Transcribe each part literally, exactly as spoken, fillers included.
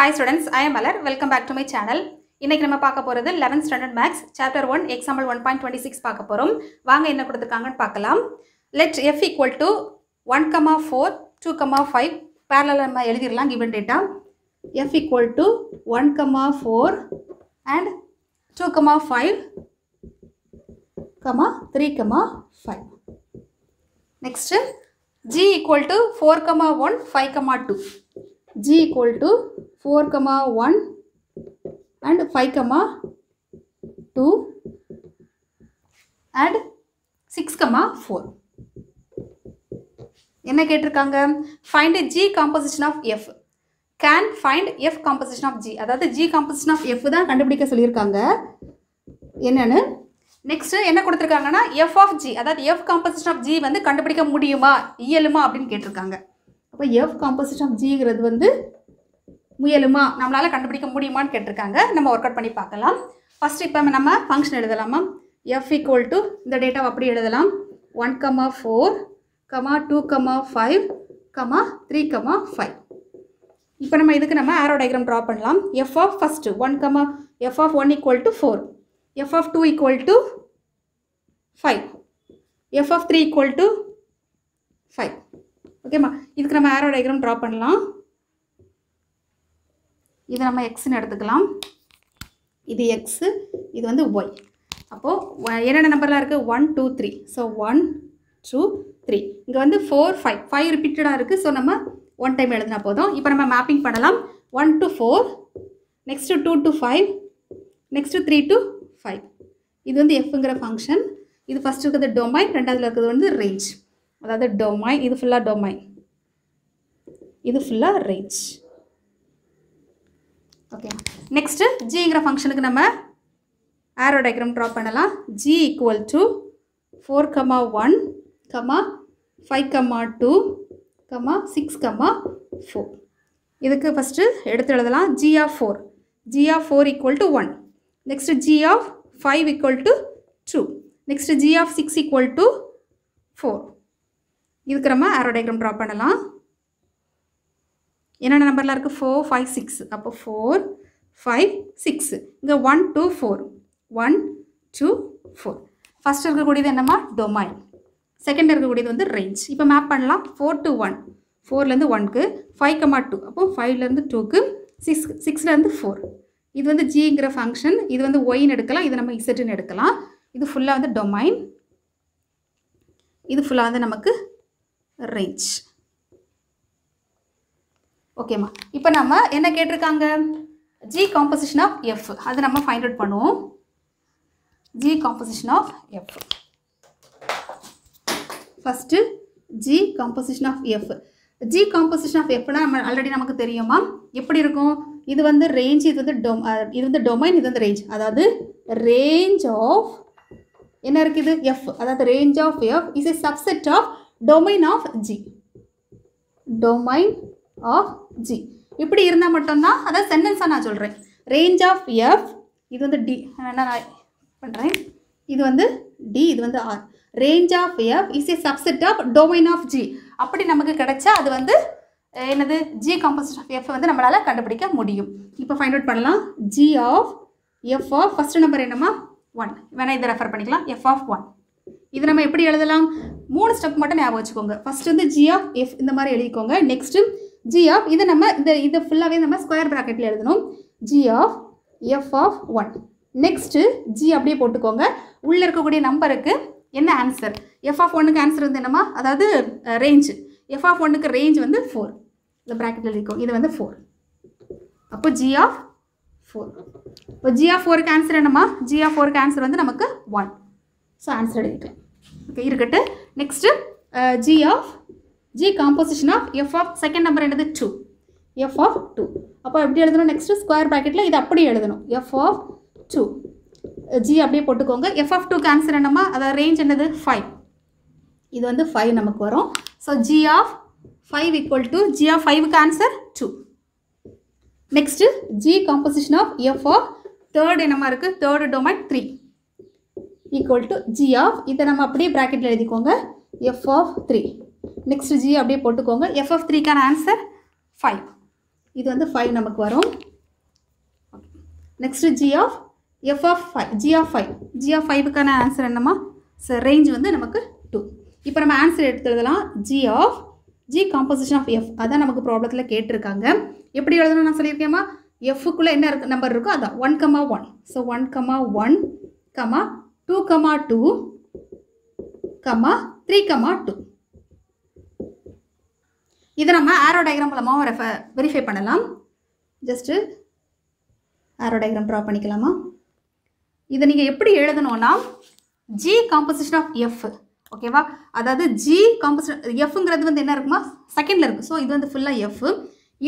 Hi students, I am Alar. Welcome back to my channel. இன்னைக்கு நம்ம பார்க்க போறது eleventh standard maths chapter one example one point two six பார்க்க போறோம். வாங்க என்ன கொடுத்திருக்காங்கன்னு பார்க்கலாம். Let f equal to one comma four two comma five parallel நம்ம எழுதிரலாம் given data. F equal to one comma four and two comma five comma three comma five. Next g equal to four comma one five comma two. G equal to four comma one and five comma two and six comma four. என்ன கேட்டிருக்காங்க? Find G composition of F. Can find F composition of G. அதாவது G composition of F தான் கண்டுபிடிக்க சொல்லியிருக்காங்க. என்னன்னு next என்ன கொடுத்திருக்காங்கன்னா F of G. அதாவது F composition of G வந்து கண்டுபிடிக்க முடியுமா இயலுமா அப்படின்னு கேட்டிருக்காங்க. அப்போ F composition of G கிறது வந்து முயலுமா நம்மளால கண்டுபிடிக்க முடியுமான்னு கேட்டிருக்காங்க. நம்ம ஒர்க் அவுட் பண்ணி பார்க்கலாம். ஃபர்ஸ்ட் இப்போ நம்ம ஃபங்க்ஷன் எழுதலாமா? F equal to இந்த டேட்டாவை அப்படி எழுதலாம். one comma four comma two comma five comma three comma five. இப்போ நம்ம இதுக்கு நம்ம arrow diagram draw பண்ணலாம். F of first one comma f of one equal to four. F of two equal to five. F of three equal to five. Okay ma, இதுக்கு நம்ம arrow diagram draw பண்ணலாம். இது நம்ம x ன்னு எடுத்துக்கலாம். இது x, இது வந்து y. அப்போ என்னென்ன நம்பர்லாம் இருக்கு? one two three. So one two three. இங்க வந்து four five. five ரிப்பீட்டடா இருக்கு. So நம்ம one time எழுதுனா போதும். இப்போ நம்ம மேப்பிங் பண்ணலாம். one to four, next to two to five, next to three to five. இது வந்து fங்கற ஃபங்க்ஷன். இது ஃபர்ஸ்ட் இருக்குது டொமைன், ரெண்டாவதுல இருக்குது வந்து ரேஞ்ச். அதாவது டொமைன் இது ஃபுல்லா டொமைன் இது ஃபுல்லா ரேஞ்ச். ஓகே, நெக்ஸ்ட் ஜிங்கிற ஃபங்க்ஷனுக்கு நம்ம ஆரோ டயக்ராம் டிரா பண்ணலாம். G equal to four comma one comma five comma two comma six comma four. இதுக்கு ஃபஸ்ட்டு எடுத்து எழுதலாம். G of four G of four equal to one. Next G of five equal to two. Next G of six equal to four. இதுக்கு நம்ம arrow diagram draw பண்ணலாம். என்னென்ன நம்பர்லாம் இருக்குது? Four five six. அப்போ ஃபோர் ஃபைவ் சிக்ஸ். இங்கே one two four one two four. First இருக்கக்கூடியது என்னம்மா? டொமைன். செகண்ட் இருக்கக்கூடியது வந்து ரேஞ்ச். இப்போ மேப் பண்ணலாம். ஃபோர் டு ஒன் ஃபோர்லேருந்து ஒன்க்கு ஃபைவ் கமா டூ அப்போ ஃபைவ்லேருந்து டூக்கு சிக்ஸ் சிக்ஸ்லேருந்து ஃபோர். இது வந்து ஜிங்கிற ஃபங்க்ஷன். இது வந்து ஒயின்னு எடுக்கலாம். இது நம்ம இசட்டுன்னு எடுக்கலாம். இது ஃபுல்லாக வந்து டொமைன். இது ஃபுல்லாக வந்து நமக்கு ரேஞ்ச். ஓகேம்மா, இப்போ நம்ம என்ன கேட்டிருக்காங்க? G composition of F. அது நம்ம ஃபைண்ட் அவுட் பண்ணுவோம். G composition of F. First G composition of F. G composition of எஃப்னா நம்ம ஆல்ரெடி நமக்கு தெரியுமா எப்படி இருக்கும்? இது வந்து ரேஞ்ச், இது வந்து டொ இது வந்து டொமைன், இது வந்து ரேஞ்ச். அதாவது ரேஞ்ச் ஆஃப் என்ன இருக்குது? எஃப். அதாவது range of F is a subset of domain of G. Domain of G இப்படி இருந்தால் மட்டும்தான், அதாவது சென்டென்ஸாக நான் சொல்கிறேன். ரேஞ்ச் ஆஃப் எஃப் இது வந்து டி. நான் பண்ணுறேன். இது வந்து டி, இது வந்து R. Range of F is a subset of domain of G. அப்படி நமக்கு கிடைச்சா அது வந்து என்னது? ஜி காம்போசிஷன் ஆஃப் எஃப் வந்து நம்மளால் கண்டுபிடிக்க முடியும். இப்போ ஃபைண்ட் அவுட் பண்ணலாம். G of F of first number என்னம்மா? ஒன். வேணா இதை ரெஃபர் பண்ணிக்கலாம். F of one. இது நம்ம எப்படி எழுதலாம்? மூணு ஸ்டெப் மட்டும் ஞாபகம் வச்சுக்கோங்க. ஃபஸ்ட்டு வந்து ஜி ஆஃப் எஃப் இந்த மாதிரி எழுதிக்கோங்க. நெக்ஸ்ட்டு ஜி ஆஃப் இதை நம்ம இந்த இதை ஃபுல்லாகவே நம்ம ஸ்கொயர் ப்ராக்கெட்டில் எழுதணும். G of F of one. Next G அப்படியே போட்டுக்கோங்க. உள்ளே இருக்கக்கூடிய நம்பருக்கு என்ன ஆன்சர்? எஃப் ஆஃப் ஒன்னுக்கு ஆன்சர் வந்து என்னம்மா? அதாவது ரேஞ்சு. எஃப் ஆஃப் ஒன்னுக்கு ரேஞ்ச் வந்து ஃபோர். இந்த ப்ராக்கெட்டில் எழுதிக்கோங்க. இது வந்து ஃபோர். அப்போ ஜி ஆஃப் ஃபோர். இப்போ ஜி ஆஃப் ஃபோருக்கு ஆன்சர் என்னம்மா? ஜி ஆஃப் ஃபோருக்கு ஆன்சர் வந்து நமக்கு ஒன். ஸோ ஆன்சர் எழுதிக்கலாம். ஓகே, இருக்கட்டு. Next G of G composition of f of second number என்னது? two. f of two. அப்போ எப்படி எழுதணும்? நெக்ஸ்ட் ஸ்கொயர் ப்ராக்கெட்டில் இது அப்படி எழுதணும். f of two. G அப்படியே போட்டுக்கோங்க. f of two ஆன்சர் என்னம்மா? அதாவது ரேஞ்ச் என்னது? ஃபைவ். இது வந்து ஃபைவ் நமக்கு வரும். So G of five equal to G of five-க்கு answer two. Next G composition of f of third என்னமா இருக்கு? third domain three equal to G of இதை நம்ம அப்படியே ப்ராக்கெட்டில் எழுதிக்கோங்க. f of three. Next G அப்படியே போட்டுக்கோங்க. எஃப் ஆஃப் த்ரீக்கான ஆன்சர் ஃபைவ். இது வந்து five நமக்கு வரும். Next g of f of five, g of five, g of five கான answer என்னமா? So range வந்து நமக்கு two. இப்போ நம்ம answer எடுத்துறதெல்லாம் g of g composition of f. அதான் நமக்கு ப்ராப்ளத்துல கேட்டிருக்காங்க. எப்படி எழுதணும் நான் சொல்லிருக்கேமா? f குள்ள என்ன நம்பர் இருக்கோ அதான் one comma one. So one comma one comma two comma two comma three comma two. இத நம்ம arrow diagram மூலமா verify பண்ணலாம். Just arrow diagram draw பண்ணிக்கலாமா? இத நீங்க எப்படி எழுதணும்னா g composition of f, ஓகேவா? அதாவது g composition f ங்கிறது வந்து என்ன இருக்குமா? செகண்ட்ல இருக்கு. சோ இது வந்து ஃபுல்லா f.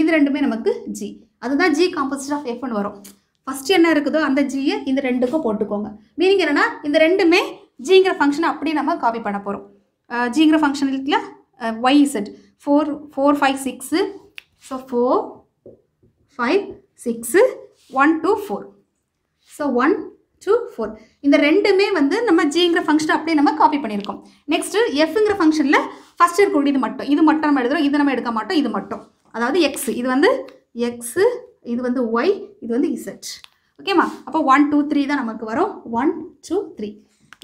இது ரெண்டுமே நமக்கு g. அதுதான் g composition of f ன்னு வரும். ஃபர்ஸ்ட் என்ன இருக்குதோ அந்த g ஐ இந்த ரெண்டுக்கு போட்டுக்கோங்க. மீனிங் என்னன்னா இந்த ரெண்டுமே g ங்கிற ஃபங்க்ஷன் அப்படியே நம்ம காப்பி பண்ண போறோம். g ங்கிற ஃபங்க்ஷன் இருக்குல y z four four five six, so four five six one two four, so one two four. இந்த ரெண்டுமே வந்து நம்ம g ங்கற ஃபங்க்ஷன் அப்படியே நம்ம காப்பி பண்ணிருக்கோம். நெக்ஸ்ட் f ங்கற ஃபங்க்ஷன்ல ஃபர்ஸ்ட் இருக்குடிது மட்டும் இது மட்டும் நம்ம எழுதுறோம். இது நம்ம எடுக்க மாட்டோம். இது மட்டும் அதாவது x, இது வந்து x, இது வந்து y, இது வந்து z. ஓகேமா? அப்ப one two three தான் நமக்கு வரும். one two three.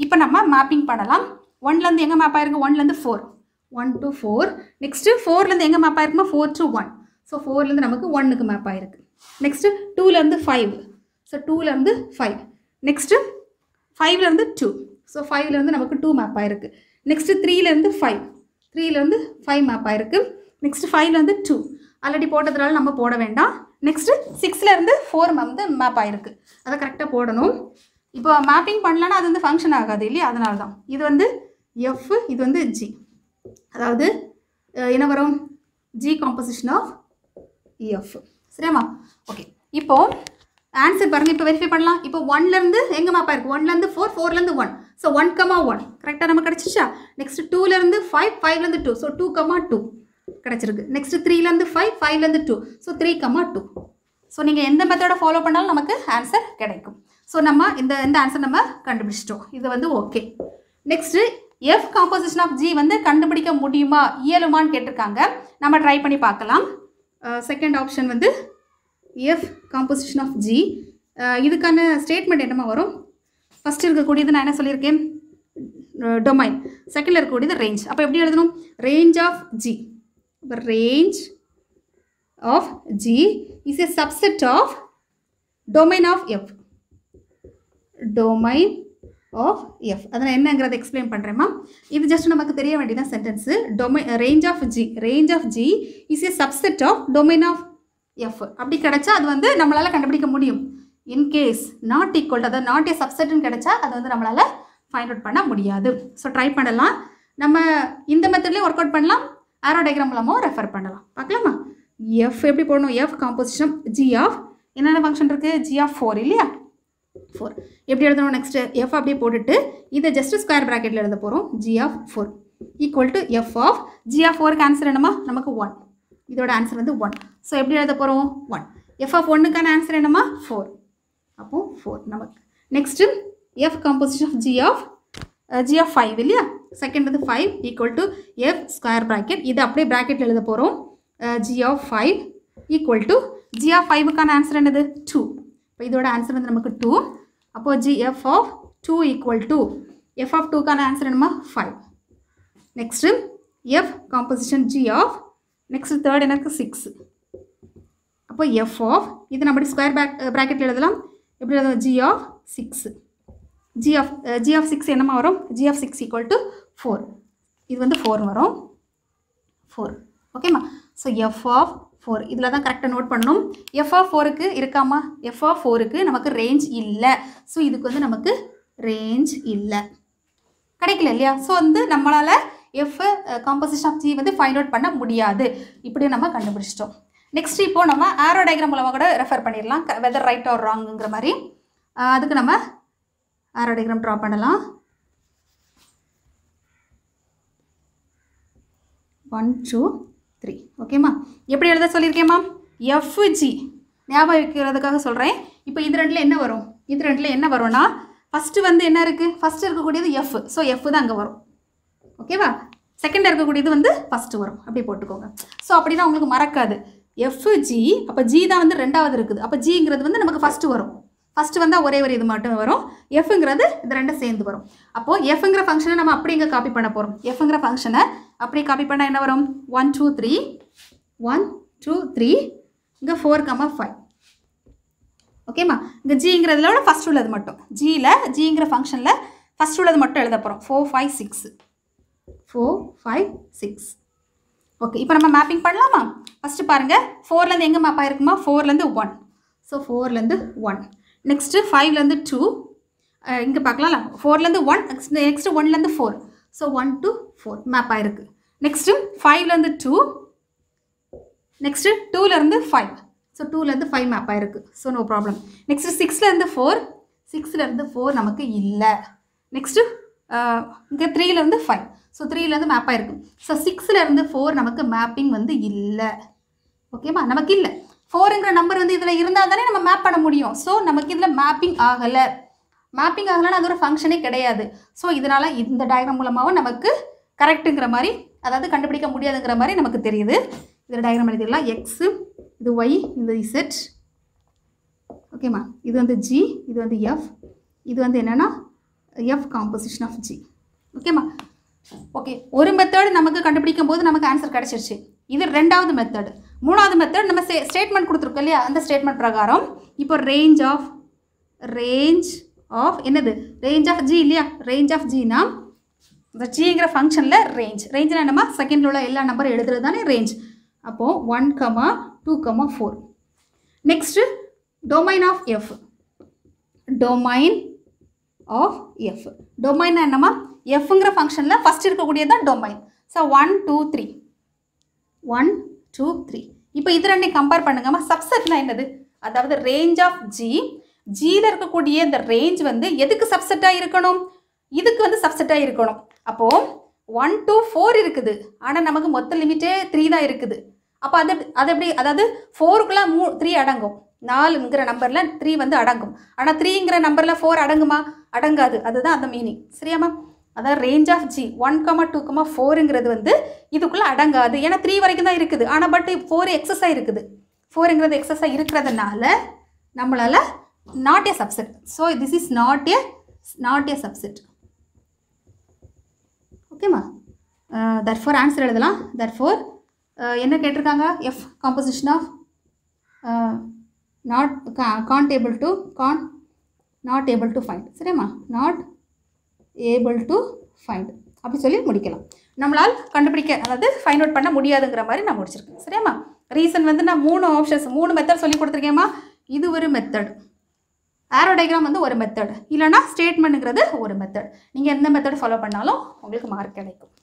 இப்போ நம்ம மேப்பிங் பண்ணலாம். one ல இருந்து எங்க மேப் ஆயிருக்கு? one ல இருந்து four, one to four. Next four ல இருந்து எங்க மேப் ஆயிருக்குமா? four to one. So four ல இருந்து நமக்கு one க்கு மேப் ஆயிருக்கு. Next two ல இருந்து five, so two ல இருந்து five. Next five ல இருந்து two, so five ல இருந்து நமக்கு two மேப் ஆயிருக்கு. Next three ல இருந்து five, three ல இருந்து five மேப் ஆயிருக்கு. Next five ல இருந்து two, ஆல்ரெடி போட்டதனால நம்ம போட வேண்டாம். Next six ல இருந்து four வந்து மேப் ஆயிருக்கு. அத கரெக்ட்டா போடணும். இப்போ மேப்பிங் பண்ணலனா அது வந்து ஃபங்க்ஷன் ஆகாது இல்லையா? அதனால தான் இது வந்து f, இது வந்து g. அதாவது என்ன வரும்? g composition of f. சரியாமா? ஓகே. இப்போ ஆன்சர் பாருங்க. இப்போ வெரிஃபை பண்ணலாம். இப்போ one ல இருந்து எங்க மேப் ஆயிருக்கு? one ல இருந்து four, four ல இருந்து one, so one comma one. கரெக்ட்டா நமக்கு கிடைச்சிச்சா? next two ல இருந்து five, five ல இருந்து two, so two comma two கிடைச்சிருக்கு. next three ல இருந்து five, five ல இருந்து two, so three comma two. so நீங்க எந்த மெத்தட ஃபாலோ பண்ணாலும் நமக்கு ஆன்சர் கிடைக்கும். so நம்ம இந்த இந்த ஆன்சர் நம்ம கண்டுபிடிச்சிட்டோம். இது வந்து okay. Next f composition of g வந்து கண்டுபிடிக்க முடியுமா இயலுமான்னு கேட்டிருக்காங்க. நம்ம ட்ரை பண்ணி பார்க்கலாம். செகண்ட் ஆப்ஷன் வந்து f composition of g. இதுக்கான ஸ்டேட்மெண்ட் என்னமா வரும்? ஃபர்ஸ்ட் இருக்கக்கூடியது நான் என்ன சொல்லியிருக்கேன்? டொமைன். செகண்ட்ல இருக்கக்கூடியது ரேஞ்ச். அப்போ எப்படி எழுதணும்? Range of g, range of g is a subset of domain of f, domain of f. அதன என்னங்கறதை எக்ஸ்பிளைன் பண்றேமா. இது ஜஸ்ட் நமக்கு தெரிய வேண்டியதா sentence. Domain range of g, range of g is a subset of domain of f. அப்படி கடச்சா அது வந்து நம்மளால கண்டுபிடிக்க முடியும். in case not equal to the not a subset ன்னு கடச்சா அது வந்து நம்மளால ஃபைண்ட் அவுட் பண்ண முடியாது. சோ ட்ரை பண்ணலாம். நம்ம இந்த மெத்தட்லயே வொர்க் அவுட் பண்ணலாம். arrow diagram மூலமா ரெஃபர் பண்ணலாம். பார்க்கலாமா? f எப்படி போடணும்? f composition g of என்னென்ன ஃபங்க்ஷன் இருக்கு? g of four இல்லையா? four எப்படி எழுதணும்? நெக்ஸ்ட் f அப்படியே போட்டுட்டு இத ஜஸ்ட் ஸ்கொயர் பிராக்கெட்ல எழுத போறோம். g of four equal to f of g of four க்கு ஆன்சர் என்னமா? நமக்கு one. இதோட ஆன்சர் வந்து one. சோ எப்படி எழுத போறோம்? one. f of one க்கான ஆன்சர் என்னமா? four. அப்போ four நமக்கு. Next f composition of g of uh, g of five இல்லையா? செகண்ட் வந்து five equal to f square bracket இத அப்படியே பிராக்கெட்ல எழுத போறோம். uh, g of five equal to g of five க்கான ஆன்சர் என்னது? two. இப்போ இதோட ஆன்சர் வந்து நமக்கு two. அப்போ g f of two equal to f of two கான ஆன்சர் என்னமா? five. Next f composition g of next third எனக்கு six. அப்போ f of இது நம்ம ஸ்கொயர் பிராக்கெட்ல எழுதலாம். எப்படி எழுதுவோம்? g of six, g of uh, g of six என்னமா வரும்? g of six equal to four. இது வந்து four வரும். four. ஓகேமா? சோ f of four இதல தான் கரெக்ட்டா நோட் பண்ணனும். f of four க்கு இருக்காமா? f of four க்கு நமக்கு ரேஞ்ச் இல்ல. சோ இதுக்கு வந்து நமக்கு ரேஞ்ச் இல்ல. கிடைக்கல இல்லையா? சோ வந்து நம்மளால f composition of g வந்து ஃபைண்ட் அவுட் பண்ண முடியாது. இப்படி நம்ம கண்டுபிடிச்சிட்டோம். நெக்ஸ்ட் இப்போ நம்ம arrow diagram மூலமா கூட ரெஃபர் பண்ணிரலாம் whether right or wrongங்கற மாதிரி. அதுக்கு நம்ம arrow diagram draw பண்ணலாம். one two three. ஓகேமா? எப்படி எழுத சொல்லிருக்கேமா? fg ஞாபகம் வைக்கிறதுக்காக சொல்றேன். இப்போ இது ரெண்டுல என்ன வரும்? இது ரெண்டுல என்ன வரும்னா ஃபர்ஸ்ட் வந்து என்ன இருக்கு? ஃபர்ஸ்ட் இருக்க கூடியது f, சோ f தான் அங்க வரும். ஓகேவா? செகண்ட் இருக்க கூடியது வந்து ஃபர்ஸ்ட் வரும். அப்படியே போட்டுக்கோங்க. சோ அப்படினா உங்களுக்கு மறக்காது. F G, அப்ப G தான் வந்து ரெண்டாவது இருக்குது. அப்ப G ங்கிறது வந்து நமக்கு ஃபர்ஸ்ட் வரும். ஃபர்ஸ்ட் வந்தா ஒரே ஒரு இது மட்டும் வரும். F ங்கிறது இது ரெண்டும் சேர்ந்து வரும். அப்போ F ங்கற ஃபங்க்ஷனை நாம அப்படியே காப்பி பண்ண போறோம். F ங்கற ஃபங்க்ஷனை அப்படியே காப்பி பண்ணா என்ன வரும்? one two three one two three இங்க four comma five. ஓகேமா? இங்க G ங்கிறதுல விட ஃபர்ஸ்ட் உள்ளது மட்டும். G ல G ங்கற ஃபங்க்ஷன்ல ஃபர்ஸ்ட் உள்ளது மட்டும் எழுத போறோம். four five six four five six. Okay, now we mapping padalama. First paranga four la enga map irukuma four la one. So four la one. Next five la two. Uh, inga paakala four la one next, next one la four. So one two four map irukku. Next five la two. Next two la five. So two la five map irukku. So no problem. Next six la four. six la four namakku illa. Next uh, three la five. So three la map irukku. So six la four namakku mapping vandu illa. Okay ma namakku illa. four ingra number vandu idla irundha thane nama map panna mudiyum. So namakku idla mapping agala. Mapping agala na adora function e kedaiyadu. So idanala indha diagram mulamava namakku correct ingra mari adhaadu kandupidikka mudiyadhu ingra mari namakku theriyudhu. Idha diagram eduthidalam x idu y idu z. Okay ma idu vandu g idu vandu f idu vandu enna na f composition of g. Okay ma. Okay, one method namakku kandupidikumbodhu namakku answer kadichiruchu. Idu rendavathu method. Moonavathu method nama statement kuduthirukku illaya and the statement prakaram ipo range of range of enadhu range of g illaya range of g na the g ingra function la range range na nama second la ulla ella number eduthiradane range appo one comma two comma four. Next domain of f domain of f domain na nama f ங்கற ஃபங்க்ஷன்ல first இருக்க கூடியது தான் domain. So one two three one two three. இப்போ இது ரெண்டை compare பண்ணுங்கமா. சப்செட்னா என்னது? அதாவது range of g g ல இருக்க கூடிய அந்த ரேஞ்ச் வந்து எதுக்கு சப்செட்டா இருக்கணும்? இதுக்கு வந்து சப்செட்டா இருக்கணும். அப்போ one to four இருக்குது. ஆனா நமக்கு மொத்த லிமிட் three தான் இருக்குது. அப்ப அது அது எப்படி அதாவது four குள்ள three அடங்கும். four ங்கற நம்பர்ல three வந்து அடங்கும். ஆனா three ங்கற நம்பர்ல four அடங்குமா? அடங்காது. அதுதான் அந்த மீனிங். சரியாமா? The range of g one comma two comma four ங்கிறது வந்து இதுக்குள்ள அடங்காது. ஏனா three வரைக்கும் தான் இருக்குது. ஆனா பட் four excess ஆ இருக்குது. four ங்கிறது excess ஆ இருக்குிறதுனால நம்மளால not a subset. So this is not a not a subset. Okay ma? Uh, therefore answer எழுதலாம். Therefore என்ன கேட்டிருக்காங்க? F composition of uh, not can't able to can't not able to find. சரிமா? Not able to find அப்படி சொல்லி முடிக்கலாம். நம்மளால கண்டுபிடிக்க அதாவது ஃபைண்ட் அவுட் பண்ண முடியாதுங்கற மாதிரி நான் முடிச்சிருக்கேன். சரியாமா? ரீசன் வந்து நான் மூணு ஆப்ஷன்ஸ் மூணு மெத்தட் சொல்லி கொடுத்திருக்கேமா. இது ஒரு மெத்தட். ஆரோ டயகிராம் வந்து ஒரு மெத்தட். இல்லனா ஸ்டேட்மென்ட்ங்கிறது ஒரு மெத்தட். நீங்க எந்த மெத்தட் ஃபாலோ பண்ணாலும் உங்களுக்கு மார்க் கிடைக்கும்.